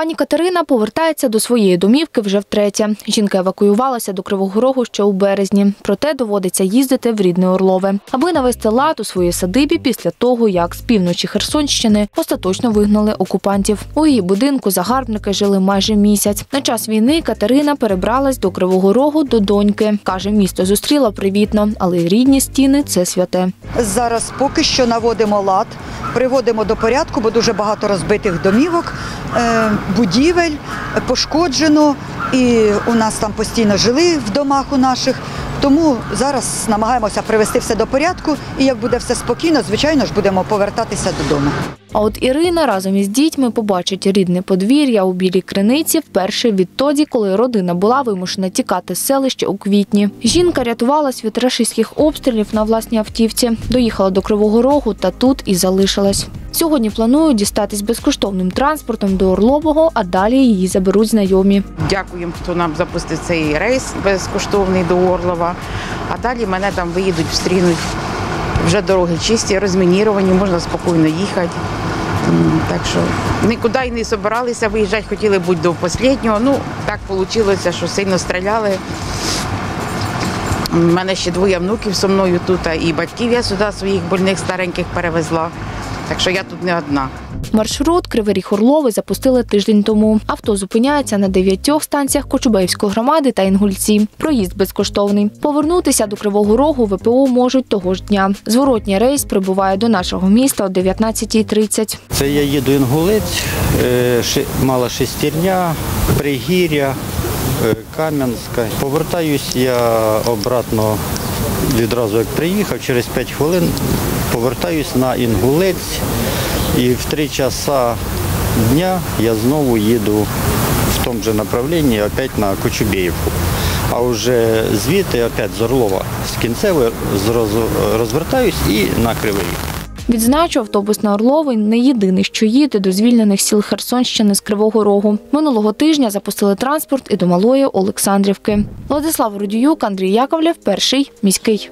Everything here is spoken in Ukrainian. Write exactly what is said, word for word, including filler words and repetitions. Пані Катерина повертається до своєї домівки вже втретє. Жінка евакуювалася до Кривого Рогу ще у березні. Проте доводиться їздити в рідне Орлове, аби навести лад у своїй садибі після того, як з півночі Херсонщини остаточно вигнали окупантів. У її будинку загарбники жили майже місяць. На час війни Катерина перебралась до Кривого Рогу до доньки. Каже, місто зустріла привітно, але рідні стіни – це святе. Зараз поки що наводимо лад, приводимо до порядку, бо дуже багато розбитих домівок, будівель пошкоджено, і у нас там постійно жили в домах у наших. Тому зараз намагаємося привести все до порядку, і як буде все спокійно, звичайно ж, будемо повертатися додому. А от Ірина разом із дітьми побачить рідне подвір'я у Білій Криниці вперше відтоді, коли родина була вимушена тікати з селища у квітні. Жінка рятувалась від рашистських обстрілів на власній автівці, доїхала до Кривого Рогу та тут і залишилась. Сьогодні планують дістатись безкоштовним транспортом до Орлового, а далі її заберуть знайомі. Дякуємо, хто нам запустив цей рейс безкоштовний до Орлова, а далі мене там виїдуть, встрінуть. Вже дороги чисті, розмініровані, можна спокійно їхати. Так що нікуди й не збиралися виїжджати, хотіли бути до останнього. Ну, так вийшло, що сильно стріляли. У мене ще двоє внуків зі мною тут, і батьків я сюди своїх больних стареньких перевезла. Так що я тут не одна. Маршрут Кривий Ріг – Орлове запустили тиждень тому. Авто зупиняється на дев'ятьох станціях Кочубеївської громади та Інгульці. Проїзд безкоштовний. Повернутися до Кривого Рогу ВПО можуть того ж дня. Зворотній рейс прибуває до нашого міста о дев'ятнадцятій тридцять. Це я їду Інгулець, Мала Шестірня, Пригір'я, Кам'янська. Повертаюсь я обратно відразу, як приїхав, через п'ять хвилин. Повертаюсь на Інгулець, і в три часа дня я знову їду в тому ж направленні, опять на Кочубеївку. А вже звідти, опять з Орлова, з кінцевої розвертаюсь і на Кривий Ріг. Відзначу, автобус на Орловий не єдиний, що їде до звільнених сіл Херсонщини з Кривого Рогу. Минулого тижня запустили транспорт і до Малої Олександрівки. Владислава Рудіюк, Андрій Яковлєв, перший міський.